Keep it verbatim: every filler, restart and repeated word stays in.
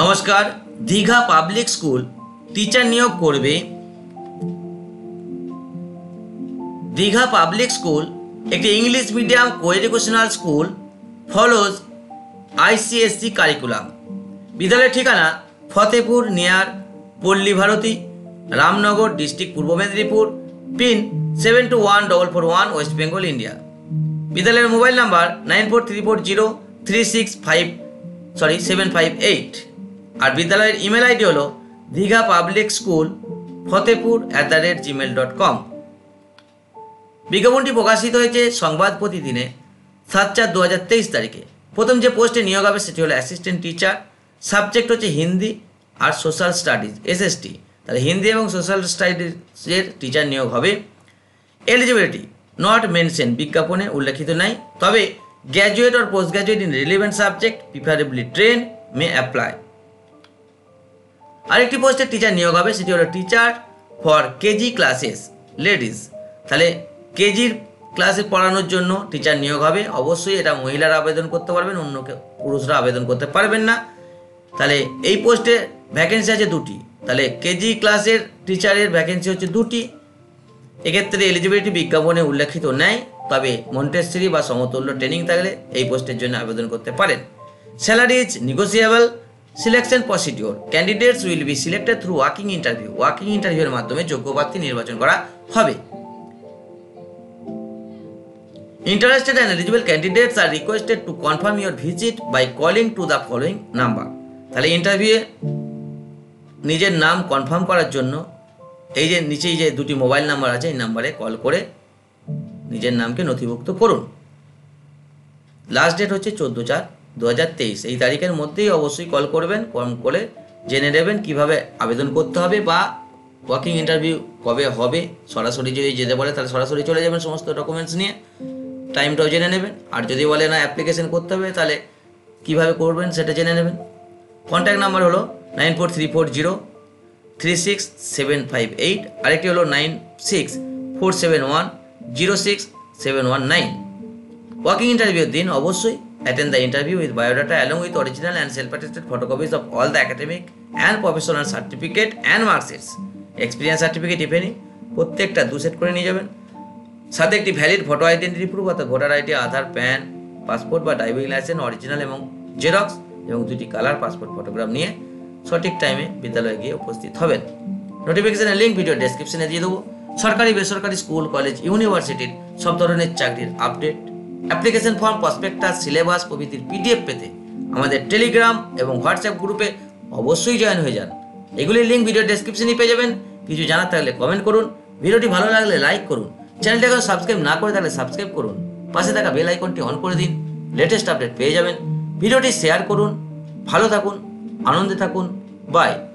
नमस्कार। Digha public school teacher नियोग करबे। দীঘা পাবলিক স্কুল एक English medium coeducational school follows ICSE curriculum. विद्यालय ठिकाना Fatehpur near Palli Bharati, Ramnagar district, Purba Medinipur, pin seven two one double four one West Bengal India. विद्यालय mobile number nine four three four zero three six five सरि seven five eight और विद्यालय email ID hello Digha public school Fatehpur at the rate Gmail dot com. विज्ञापन प्रकाशित हो संवाद प्रतिदिन सात चार दो हज़ार तेईस तारीखे। प्रथम जो पोस्टे नियोग है से हलो असिस्टेंट टीचार, सबजेक्ट हो हिंदी और social studies S S T. ताहले हिंदी और सोशल स्टाडिजर टीचार नियोग है। एलिजिबिलिटी नट मेन्शन विज्ञापने उल्लेखित नहीं, तब ग्रेजुएट और post graduate in relevant subject preferably train में अप्लाई। আরেকটি পোস্টে टीचार नियोग হবে সেটি হলো teacher for KG classes ladies. তাহলে কেজির ক্লাসে পড়ানোর জন্য टीचार নিয়োগ হবে। অবশ্যই এটা মহিলারা আবেদন করতে পারবেন, অন্য কেউ পুরুষরা আবেদন করতে পারবেন না। তাহলে এই পোস্টে ভ্যাকেন্সি আছে দুটি। তাহলে কেজি ক্লাসের টিচারের ভ্যাকেন্সি হচ্ছে দুটি। এক্ষেত্রে এলিজিবিলিটি বিজ্ঞাপনে উল্লেখিত নাই, তবে মন্টেসরি বা সমতুল্য ট্রেনিং থাকলে এই পোস্টের জন্য আবেদন করতে পারেন। Salary is negotiable. Selection procedure candidates will be selected through walking interview. Walking इंटरव्यूर माध्यमे योग्य प्रार्थी निर्वाचन करा होबे। Interested and eligible candidates are requested to confirm your visit by calling to the following number. তাহলে ইন্টারভিউয়ে নিজের নাম কনফার্ম করার জন্য এই যে নিচে যে দুটি মোবাইল নাম্বার আছে এই নম্বরে কল করে নিজের নামকে নথিভুক্ত করুন। লাস্ট ডেট হচ্ছে চোদ্দ চার দু হাজার তেইশ। এই তারিখের মধ্যেই অবশ্যই কল করবেন। কল করে জেনে নেবেন কীভাবে আবেদন করতে হবে বা ওয়াকিং ইন্টারভিউ কবে হবে। সরাসরি যদি যেতে বলে তাহলে সরাসরি চলে যাবেন সমস্ত ডকুমেন্টস নিয়ে, টাইমটাও জেনে নেবেন। আর যদি বলে না অ্যাপ্লিকেশন করতে হবে তাহলে কীভাবে করবেন সেটা জেনে নেবেন। কন্ট্যাক্ট নাম্বার হলো nine four three four zero three six seven five eight. আরেকটি হলো nine six four seven one zero six seven one nine. Walking ইন্টারভিউর দিন অবশ্যই attend the interview with biodata along with original and self-attested photocopies of all the academic and professional certificate and mark sheets, experience certificate if any, প্রত্যেকটা দু set করে নিয়ে যাবেন। সাথে একটি ভ্যালিড ফটো আইডেন্টিটি প্রুফ অর্থাৎ voter ID, Aadhaar, PAN, passport বা driving license original এবং জেরক্স এবং দুটি কালার পাসপোর্ট ফটোগ্রাফ নিয়ে সঠিক টাইমে বিদ্যালয়ে গিয়ে উপস্থিত হবেন। নোটিফিকেশনের লিঙ্ক ভিডিও ডেসক্রিপশনে দিয়ে দেবো। সরকারি বেসরকারি স্কুল, কলেজ, ইউনিভার্সিটির সব ধরনের চাকরির update, application form, prospectus, syllabus প্রভৃতির পিডিএফ পেতে আমাদের টেলিগ্রাম এবং হোয়াটসঅ্যাপ গ্রুপে অবশ্যই জয়েন হয়ে যান। এগুলির লিঙ্ক ভিডিও ডেসক্রিপশনে পেয়ে যাবেন। কিছু জানার থাকলে কমেন্ট করুন। ভিডিওটি ভালো লাগলে লাইক করুন। চ্যানেলটাকে সাবস্ক্রাইব না করে থাকলে সাবস্ক্রাইব করুন। পাশে থাকা বেল আইকনটি অন করে দিন, লেটেস্ট আপডেট পেয়ে যাবেন। ভিডিওটি শেয়ার করুন। ভালো থাকুন, আনন্দে থাকুন। বাই।